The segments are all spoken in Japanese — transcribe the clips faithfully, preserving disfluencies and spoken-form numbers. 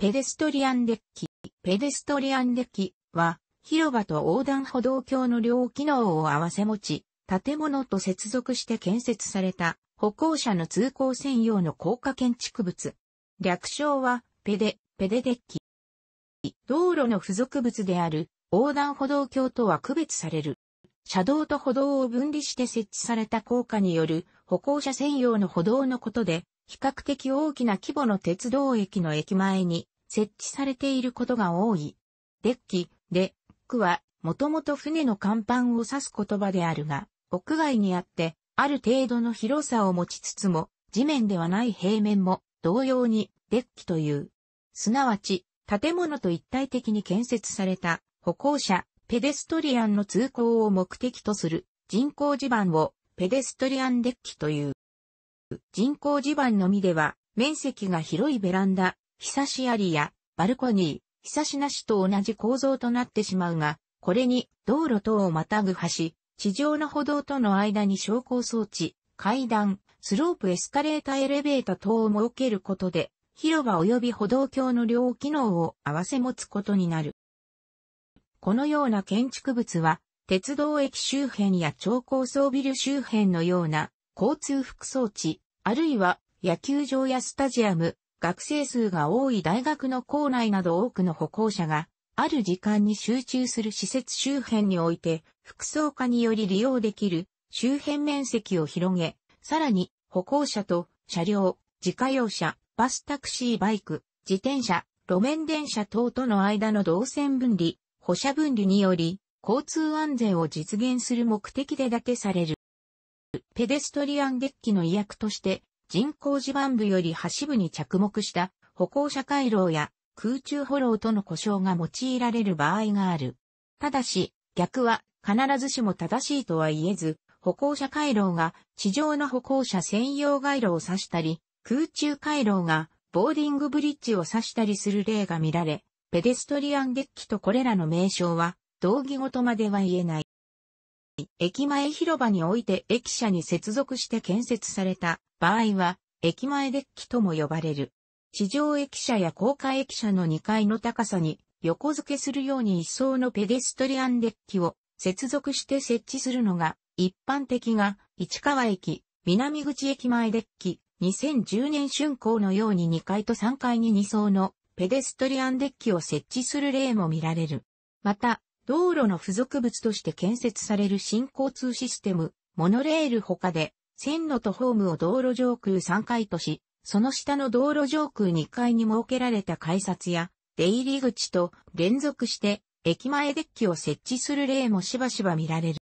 ペデストリアンデッキ。ペデストリアンデッキは、広場と横断歩道橋の両機能を合わせ持ち、建物と接続して建設された歩行者の通行専用の高架建築物。略称は、ペデ、ペデデッキ。道路の付属物である横断歩道橋とは区別される。車道と歩道を分離して設置された高架による歩行者専用の歩道のことで、比較的大きな規模の鉄道駅の駅前に設置されていることが多い。デッキ、デックは、もともと船の甲板を指す言葉であるが、屋外にあって、ある程度の広さを持ちつつも、地面ではない平面も同様にデッキという。すなわち、建物と一体的に建設された歩行者、ペデストリアンの通行を目的とする人工地盤をペデストリアンデッキという。人工地盤のみでは、面積が広いベランダ、ひさしありやバルコニー、ひさしなしと同じ構造となってしまうが、これに道路等をまたぐ橋、地上の歩道との間に昇降装置、階段、スロープエスカレーターエレベータ等を設けることで、広場及び歩道橋の両機能を合わせ持つことになる。このような建築物は、鉄道駅周辺や超高層ビル周辺のような交通副装置、あるいは野球場やスタジアム、学生数が多い大学の構内など多くの歩行者が、ある時間に集中する施設周辺において、複層化により利用できる周辺面積を広げ、さらに歩行者と車両、自家用車、バスタクシーバイク、自転車、路面電車等との間の動線分離、歩車分離により、交通安全を実現する目的でだけされる。ペデストリアンデッキの意訳として、人工地盤部より橋部に着目した歩行者回廊や、空中歩廊との呼称が用いられる場合がある。ただし、逆は必ずしも正しいとは言えず、歩行者回廊が地上の歩行者専用回廊を指したり、空中回廊がボーディングブリッジを指したりする例が見られ、ペデストリアンデッキとこれらの名称は同義語とまでは言えない。駅前広場において駅舎に接続して建設された場合は、駅前デッキとも呼ばれる。地上駅舎や高架駅舎のにかいの高さに横付けするように一層のペデストリアンデッキを接続して設置するのが一般的が市川駅、南口駅前デッキ、にせんじゅうねん竣工のようににかいとさんがいにに層のペデストリアンデッキを設置する例も見られる。また、道路の付属物として建設される新交通システム、モノレール他で、線路とホームを道路上空さんがいとし、その下の道路上空にかいに設けられた改札や出入り口と連続して駅前デッキを設置する例もしばしば見られる。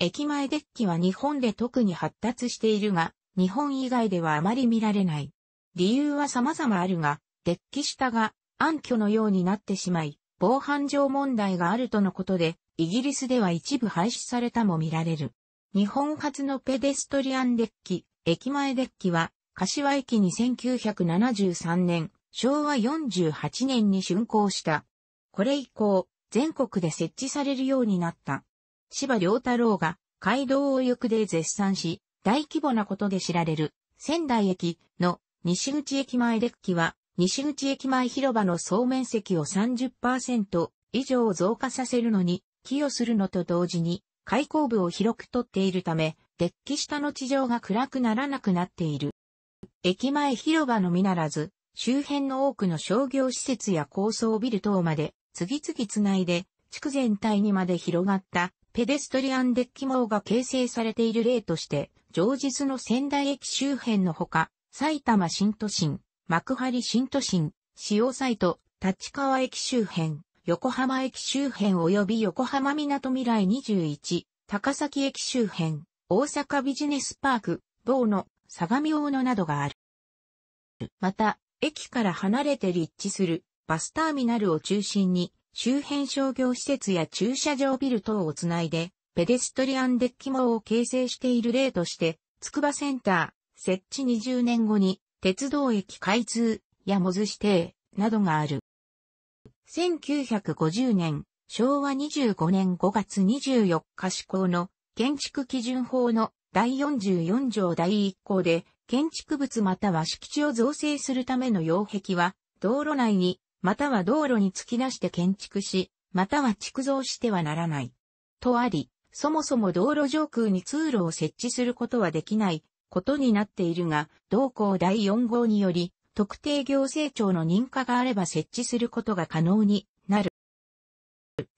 駅前デッキは日本で特に発達しているが、日本以外ではあまり見られない。理由は様々あるが、デッキ下が暗渠のようになってしまい、防犯上問題があるとのことで、イギリスでは一部廃止されたも見られる。日本初のペデストリアンデッキ、駅前デッキは、柏駅にせんきゅうひゃくななじゅうさんねん、昭和よんじゅうはちねんに竣工した。これ以降、全国で設置されるようになった。柴良太郎が、街道を欲で絶賛し、大規模なことで知られる、仙台駅の西口駅前デッキは、西口駅前広場の総面積を さんじゅっパーセント 以上増加させるのに、寄与するのと同時に、開口部を広く取っているため、デッキ下の地上が暗くならなくなっている。駅前広場のみならず、周辺の多くの商業施設や高層ビル等まで、次々つないで、地区全体にまで広がった、ペデストリアンデッキ網が形成されている例として、上述の仙台駅周辺のほか、埼玉新都心、幕張新都心、潮西と立川駅周辺、横浜駅周辺及び横浜みなとみらいにじゅういち、高崎駅周辺、大阪ビジネスパーク、某の、相模大野などがある。また、駅から離れて立地するバスターミナルを中心に、周辺商業施設や駐車場ビル等をつないで、ペデストリアンデッキ網を形成している例として、筑波センター、設置にじゅうねんごに、鉄道駅開通、やモズ指定、などがある。せんきゅうひゃくごじゅうねん、昭和にじゅうごねんごがつにじゅうよっか施行の建築基準法の第よんじゅうよん条第いっ項で、建築物または敷地を造成するための擁壁は、道路内にまたは道路に突き出して建築し、または築造してはならない。とあり、そもそも道路上空に通路を設置することはできないことになっているが、同項だいよん号により、特定行政庁の認可があれば設置することが可能になる。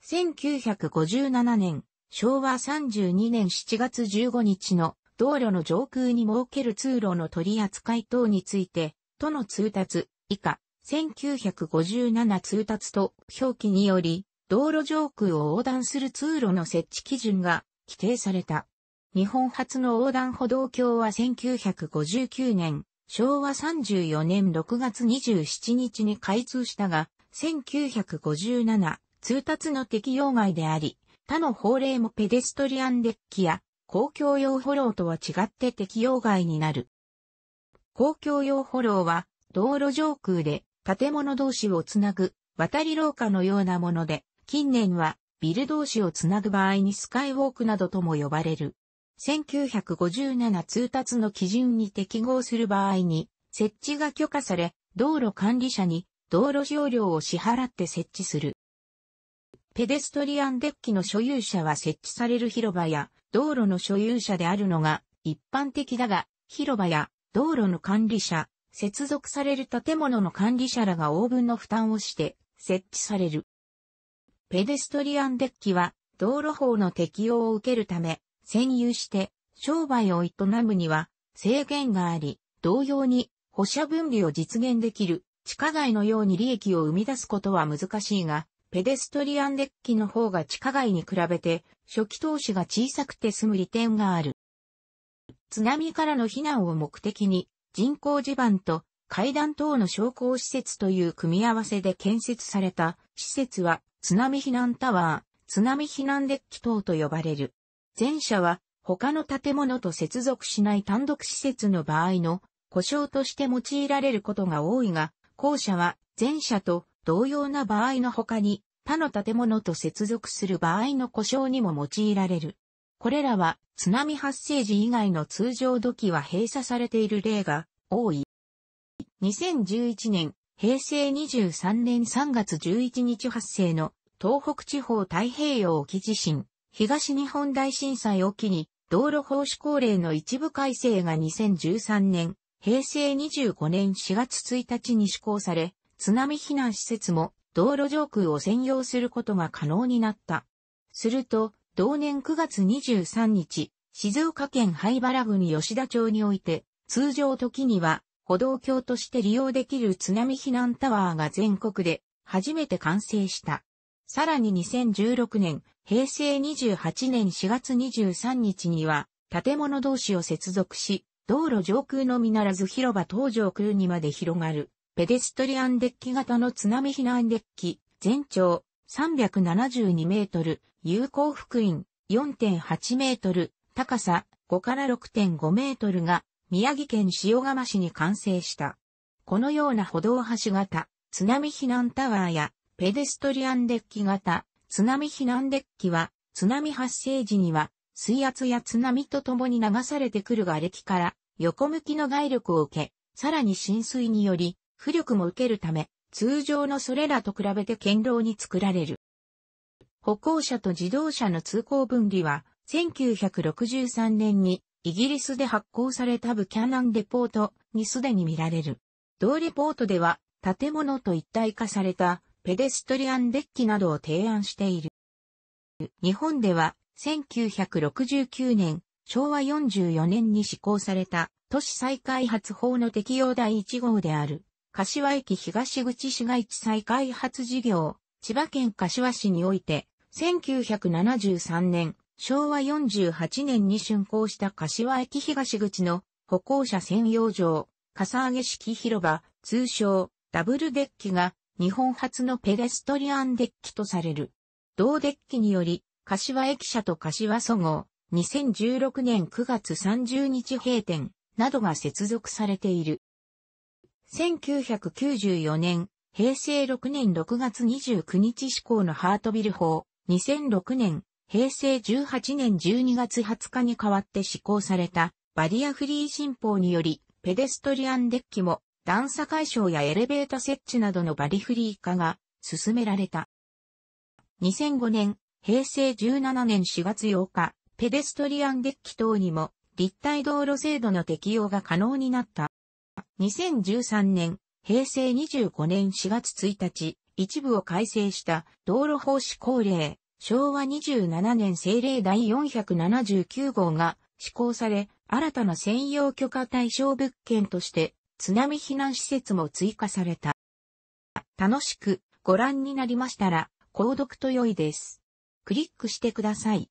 せんきゅうひゃくごじゅうななねん、しょうわさんじゅうにねんしちがつじゅうごにちの道路の上空に設ける通路の取り扱い等について、都の通達以下、せんきゅうひゃくごじゅうなな通達と表記により、道路上空を横断する通路の設置基準が規定された。日本初の横断歩道橋はせんきゅうひゃくごじゅうきゅうねん、しょうわさんじゅうよねんろくがつにじゅうしちにちに開通したが、せんきゅうひゃくごじゅうなな通達の適用外であり、他の法令もペデストリアンデッキや公共用歩道とは違って適用外になる。公共用歩道は道路上空で建物同士をつなぐ渡り廊下のようなもので、近年はビル同士をつなぐ場合にスカイウォークなどとも呼ばれる。せんきゅうひゃくごじゅうなな通達の基準に適合する場合に、設置が許可され、道路管理者に道路使用料を支払って設置する。ペデストリアンデッキの所有者は設置される広場や道路の所有者であるのが一般的だが、広場や道路の管理者、接続される建物の管理者らが応分の負担をして設置される。ペデストリアンデッキは道路法の適用を受けるため、占有して商売を営むには制限があり、同様に歩車分離を実現できる地下街のように利益を生み出すことは難しいが、ペデストリアンデッキの方が地下街に比べて初期投資が小さくて済む利点がある。津波からの避難を目的に人工地盤と階段等の昇降施設という組み合わせで建設された施設は津波避難タワー、津波避難デッキ等と呼ばれる。前者は他の建物と接続しない単独施設の場合の呼称として用いられることが多いが、後者は前者と同様な場合の他に他の建物と接続する場合の呼称にも用いられる。これらは津波発生時以外の通常土器は閉鎖されている例が多い。にせんじゅういちねん、へいせいにじゅうさんねんさんがつじゅういちにち発生の東北地方太平洋沖地震。東日本大震災を機に、道路法施行令の一部改正がにせんじゅうさんねん、へいせいにじゅうごねんしがつついたちに施行され、津波避難施設も道路上空を占用することが可能になった。すると、同年くがつにじゅうさんにち、静岡県灰原郡吉田町において、通常時には歩道橋として利用できる津波避難タワーが全国で初めて完成した。さらににせんじゅうろくねん、へいせいにじゅうはちねんしがつにじゅうさんにちには、建物同士を接続し、道路上空のみならず広場等上空にまで広がる、ペデストリアンデッキ型の津波避難デッキ、全長さんびゃくななじゅうにメートル、有効幅員 よんてんはちメートル、高さごからろくてんごメートルが、宮城県塩釜市に完成した。このような歩道橋型、津波避難タワーや、ペデストリアンデッキ型、津波避難デッキは、津波発生時には、水圧や津波とともに流されてくる瓦礫から、横向きの外力を受け、さらに浸水により、浮力も受けるため、通常のそれらと比べて堅牢に作られる。歩行者と自動車の通行分離は、せんきゅうひゃくろくじゅうさんねんに、イギリスで発行されたブキャナンレポートにすでに見られる。同レポートでは、建物と一体化された、ペデストリアンデッキなどを提案している。日本ではせんきゅうひゃくろくじゅうきゅうねん、しょうわよんじゅうよねんに施行された都市再開発法の適用だいいち号である、柏駅東口市街地再開発事業、千葉県柏市において、せんきゅうひゃくななじゅうさんねん、しょうわよんじゅうはちねんに竣工した柏駅東口の歩行者専用場、かさ上げ式広場、通称ダブルデッキが、日本初のペデストリアンデッキとされる。同デッキにより、柏駅舎と柏そごう、にせんじゅうろくねんくがつさんじゅうにち閉店、などが接続されている。せんきゅうひゃくきゅうじゅうよねん、へいせいろくねんろくがつにじゅうくにち施行のハートビル法、にせんろくねん、へいせいじゅうはちねんじゅうにがつはつかに代わって施行された、バリアフリー新法により、ペデストリアンデッキも、段差解消やエレベータ設置などのバリフリー化が進められた。にせんごねん、へいせいじゅうななねんしがつようか、ペデストリアンデッキ等にも立体道路制度の適用が可能になった。にせんじゅうさんねん、へいせいにじゅうごねんしがつついたち、一部を改正した道路法施行令、しょうわにじゅうななねんせいれいだいよんひゃくななじゅうきゅうごうが施行され、新たな専用許可対象物件として、津波避難施設も追加された。楽しくご覧になりましたら、購読と良いです。クリックしてください。